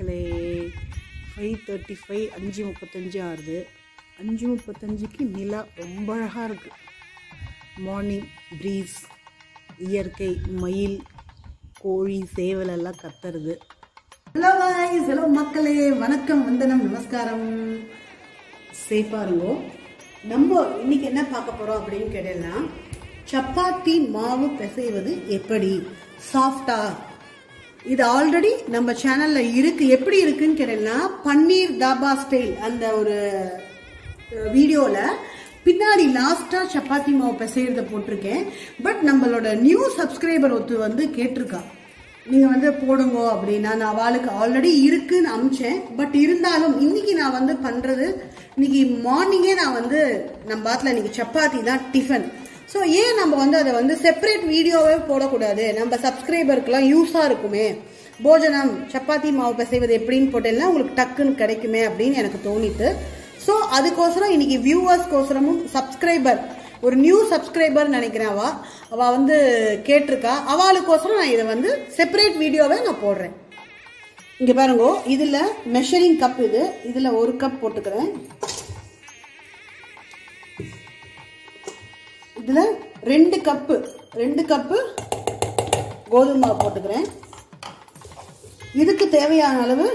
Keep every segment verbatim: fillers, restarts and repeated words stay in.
மக்களே five thirty five அஞ்சு முப்பத்தஞ்சு ஆறுது. அஞ்சு முப்பத்தஞ்சுக்கு நிலா ரொம்ப அழகாக இருக்குது. மார்னிங் ப்ரீஸ், இயற்கை, மயில், கோழி, சேவல் எல்லாம் கத்துறது. ஹலோ காய்ஸ், ஹலோ மக்களே, வணக்கம், வந்தனம், நமஸ்காரம். சேஃபாக இருந்தோம். நம்ம இன்னைக்கு என்ன பார்க்க போகிறோம் அப்படின்னு கேட்டேன்னா, சப்பாத்தி மாவு பிசைவது எப்படி சாஃப்டா. இது ஆல்ரெடி நம்ம சேனல்ல இருக்கு. எப்படி இருக்குன்னு கேட்டீங்கன்னா, பன்னீர் தாபா ஸ்டைல் அந்த ஒரு வீடியோல பின்னாடி லாஸ்டா சப்பாத்தி மாவு பிசைறத போட்டிருக்கேன். பட் நம்மளோட நியூ சப்ஸ்கிரைபர் ஒருத்தர் வந்து கேட்டிருக்கா, நீங்க வந்து போடுங்க அப்படின்னா. நான் அவளுக்கு ஆல்ரெடி இருக்குன்னு அமிச்சேன். பட் இருந்தாலும் இன்னைக்கு நான் வந்து பண்றது, இன்னைக்கு மார்னிங்கே நான் வந்து நம்ம பாத்துல இன்னைக்கு சப்பாத்தி தான் டிஃபன். ஸோ ஏன் நம்ம வந்து அதை வந்து செப்பரேட் வீடியோவே போடக்கூடாது, நம்ம சப்ஸ்கிரைபருக்குலாம் யூஸாக இருக்குமே. போஜனம் சப்பாத்தி மாவு பிசைவது எப்படின்னு போட்டேன்னா உங்களுக்கு டக்குன்னு கிடைக்குமே அப்படின்னு எனக்கு தோணிட்டு. ஸோ அதுக்கோசரம் இன்னைக்கு வியூவர்ஸ்க்கோசரமும் சப்ஸ்கிரைபர், ஒரு நியூ சப்ஸ்கிரைபர் நினைக்கிறேன், அவா அவள் வந்து கேட்டிருக்கா. அவளுக்கோசரம் நான் இதை வந்து செப்பரேட் வீடியோவே நான் போடுறேன். இங்கே பாருங்கோ, இதில் மெஷரிங் கப், இது இதில் ஒரு கப் போட்டுக்கிறேன். இதுல ரெண்டு கப்பு ரெண்டு கப்பு கோதுமை மாவு போட்டுக்கிறேன். இதுக்கு தேவையான அளவு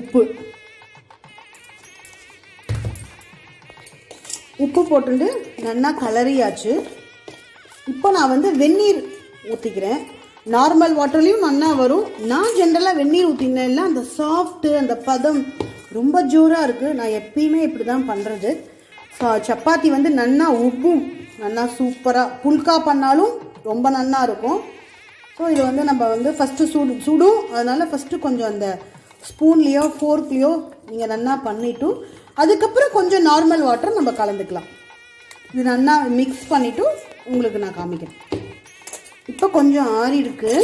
உப்பு உப்பு போட்டுட்டு நல்லா கலரியாச்சு. இப்போ நான் வந்து வெந்நீர் ஊற்றிக்கிறேன். நார்மல் வாட்டர்லையும் நல்லா வரும். நான் ஜென்ரலாக வெந்நீர் ஊற்றினேன்னா அந்த சாஃப்ட்டு, அந்த பதம் ரொம்ப ஜோராக இருக்குது. நான் எப்பயுமே இப்படி தான் பண்ணுறது. சப்பாத்தி வந்து நல்லா உப்பும் நல்லா சூப்பராக புல்கா பண்ணாலும் ரொம்ப நல்லா இருக்கும். ஸோ இது வந்து நம்ம வந்து ஃபஸ்ட்டு சுடு சுடும் அதனால் ஃபஸ்ட்டு கொஞ்சம் அந்த ஸ்பூன்லேயோ ஃபோர்க்லேயோ நீங்கள் நல்லா பண்ணிவிட்டும் அதுக்கப்புறம் கொஞ்சம் நார்மல் வாட்டர் நம்ம கலந்துக்கலாம். இது நல்லா மிக்ஸ் பண்ணிவிட்டு உங்களுக்கு நான் காமிக்கிறேன். இப்போ கொஞ்சம் ஆறி இருக்குது.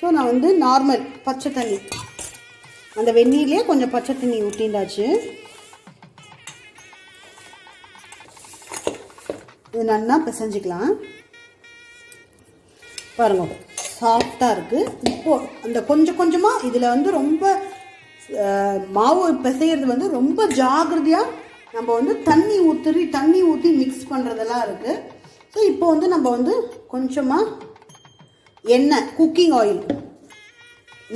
ஸோ நான் வந்து நார்மல் பச்சை தண்ணி, அந்த வெந்நீர்லேயே கொஞ்சம் பச்சை தண்ணி ஊற்றிண்டாச்சு. இது நல்லா பிசைஞ்சிக்கலாம். பாருங்க, சாஃப்டாக இருக்குது. இப்போது அந்த கொஞ்சம் கொஞ்சமாக இதில் வந்து ரொம்ப மாவு பிசைகிறது வந்து ரொம்ப ஜாகிரதையாக நம்ம வந்து தண்ணி ஊற்றி தண்ணி ஊற்றி மிக்ஸ் பண்ணுறதெல்லாம் இருக்குது. ஸோ இப்போ வந்து நம்ம வந்து கொஞ்சமாக எண்ணெய், குக்கிங் ஆயில்,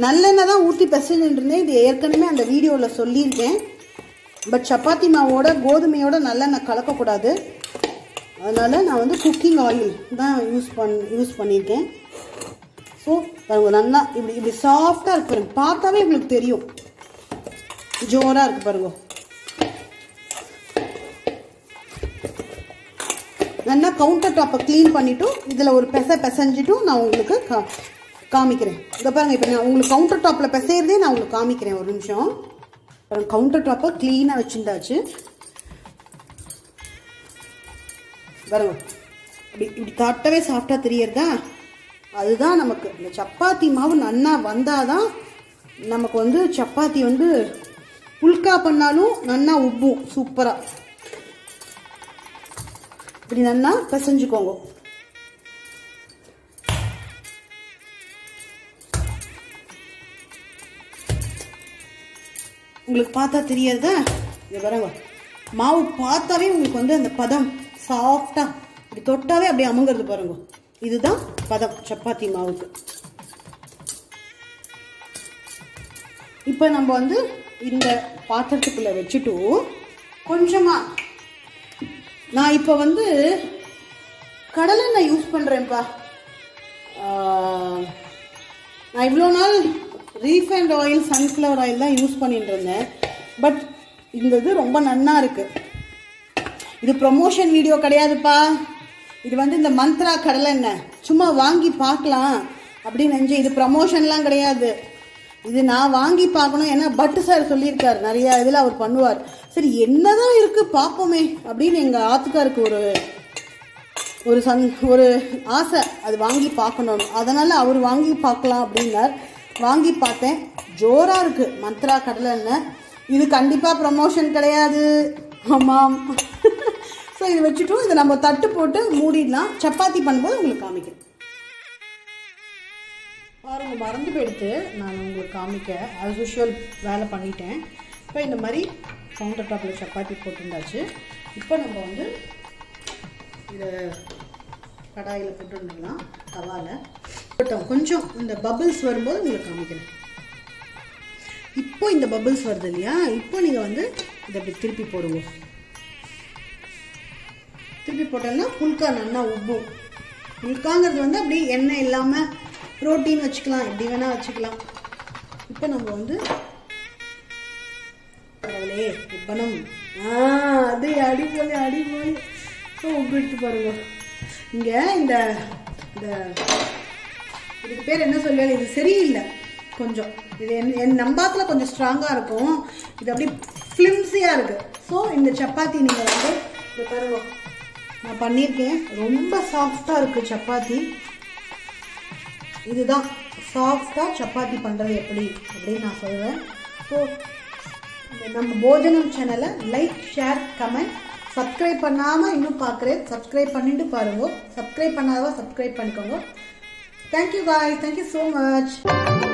நல்லெண்ணெய் தான் ஊற்றி பிசைஞ்சுட்டு இருந்தேன். இது ஏற்கனவே அந்த வீடியோவில் சொல்லியிருக்கேன். பட் சப்பாத்தி மாவோட கோதுமையோட நல்லெண்ணெய் கலக்கக்கூடாது. அதனால் நான் வந்து குக்கிங் ஆயில் தான் யூஸ் பண் யூஸ் பண்ணியிருக்கேன். ஸோ நல்லா இப்படி இப்படி சாஃப்டாக இருக்கு பாருங்க. பார்த்தாவே உங்களுக்கு தெரியும் ஜோராக இருக்குது பாருங்க. நல்லா கவுண்டர் டாப்பை க்ளீன் பண்ணிவிட்டும் இதில் ஒரு பெசை பிசைஞ்சிட்டும் நான் உங்களுக்கு கா காமிக்கிறேன் இதை பாருங்கள். இப்போ நான் உங்களுக்கு கவுண்டர் டாப்பில் பிசையிறதே நான் உங்களுக்கு காமிக்கிறேன். ஒரு நிமிஷம் கவுண்டர் டாப்பை க்ளீனாக வச்சுருந்தாச்சு. வரும் இப்படி இப்படி தட்டவே சாஃப்டாக தெரியறதா, அதுதான் நமக்கு. இந்த சப்பாத்தி மாவு நல்லா வந்தால் தான் நமக்கு வந்து சப்பாத்தி வந்து புல்கா பண்ணாலும் நல்லா உப்பும் சூப்பராக. இப்படி நல்லா பிசைஞ்சுக்கோங்க. உங்களுக்கு பார்த்தா தெரியறதா, இதை வரங்க மாவு பார்த்தாவே உங்களுக்கு வந்து அந்த பதம் சாஃப்டாக இப்படி தொட்டாவே அப்படியே அமுங்கிறது பாருங்க. இதுதான் பதம் சப்பாத்தி மாவுக்கு. இப்போ நம்ம வந்து இந்த பாத்திரத்துக்குள்ளே வச்சுட்டு கொஞ்சமாக நான் இப்போ வந்து கடலெண்ணெய் யூஸ் பண்ணுறேன்ப்பா. நான் இவ்வளோ நாள் ரீஃபைண்ட் ஆயில், சன்ஃப்ளவர் ஆயில் தான் யூஸ் பண்ணிட்டு இருந்தேன். பட் இந்த இது ரொம்ப நன்னா இருக்குது. இது ப்ரொமோஷன் வீடியோ கிடையாதுப்பா. இது வந்து இந்த மந்த்ரா கடலெண்ணெய் சும்மா வாங்கி பார்க்கலாம் அப்படின்னு நினச்சேன். இது ப்ரமோஷன்லாம் கிடையாது. இது நான் வாங்கி பார்க்கணும், ஏன்னா பட்டு சார் சொல்லியிருக்காரு, நிறையா இதில் அவர் பண்ணுவார். சரி என்னதான் இருக்குது பார்ப்போமே அப்படின்னு எங்கள் ஆத்துக்காருக்கு ஒரு ஒரு சந் ஒரு ஆசை, அது வாங்கி பார்க்கணும். அதனால் அவர் வாங்கி பார்க்கலாம் அப்படின்னார். வாங்கி பார்த்தேன், ஜோராக இருக்குது மந்த்ரா கடலெண்ணெய். இது கண்டிப்பாக ப்ரமோஷன் கிடையாது. ஆமாம். ஸோ இதை வச்சுட்டோம். இதை நம்ம தட்டு போட்டு மூடிடலாம். சப்பாத்தி பண்ணும்போது உங்களுக்கு காமிக்கிறேன். பாருங்கள் மறந்து போயிடுத்து நான் உங்களுக்கு காமிக்க ஆஸ் யூஷுவல் வேலை பண்ணிட்டேன். இப்போ இந்த மாதிரி கவுண்டர் டாப்பில் சப்பாத்தி போட்டுருந்தாச்சு. இப்போ நம்ம வந்து இதை கடாயில் போட்டுருந்துக்கலாம் தவாவில் போட்டோம். கொஞ்சம் இந்த பபிள்ஸ் வரும்போது உங்களுக்கு காமிக்கிறேன். இப்போ இந்த பபிள்ஸ் வருது இல்லையா, இப்போ நீங்கள் வந்து இதை அப்படி திருப்பி போடுவோம். திருப்பி போட்டோம்னா புல்கா நல்லா உப்பும். புல்காங்கிறது வந்து அப்படி எண்ணெய் இல்லாமல் புரோட்டீன் வச்சுக்கலாம், எப்படி வேணால் வச்சுக்கலாம். இப்போ நம்ம வந்து கடவுளே உப்பனம் ஆ அது அடிப்பொழி அடிப்பொழி உப்பு எடுத்து பாருங்க. இங்கே இந்த இதுக்கு பேர் என்ன சொல்லுவாங்க, இது சரியில்லை கொஞ்சம், இது என் என் நம்பாத்தில் கொஞ்சம் ஸ்ட்ராங்காக இருக்கும், இது அப்படி ஃப்ளிம்ஸியாக இருக்குது. ஸோ இந்த சப்பாத்தி நீங்கள் வந்து இது பாருங்க நான் பண்ணியிருக்கேன், ரொம்ப சாஃப்டாக இருக்குது சப்பாத்தி. இதுதான் சாஃப்டாக சப்பாத்தி பண்ணுறது எப்படி அப்படின்னு நான் சொல்கிறேன். ஸோ நம்ம போஜனம் சேனலை லைக் ஷேர் கமெண்ட் சப்ஸ்கிரைப் பண்ணாமல் இன்னும் பார்க்குறேன், சப்ஸ்கிரைப் பண்ணிட்டு பாருங்க, சப்ஸ்கிரைப் பண்ணாதான் சப்ஸ்கிரைப் பண்ணிக்கோங்க. Thank you bye, thank you so much.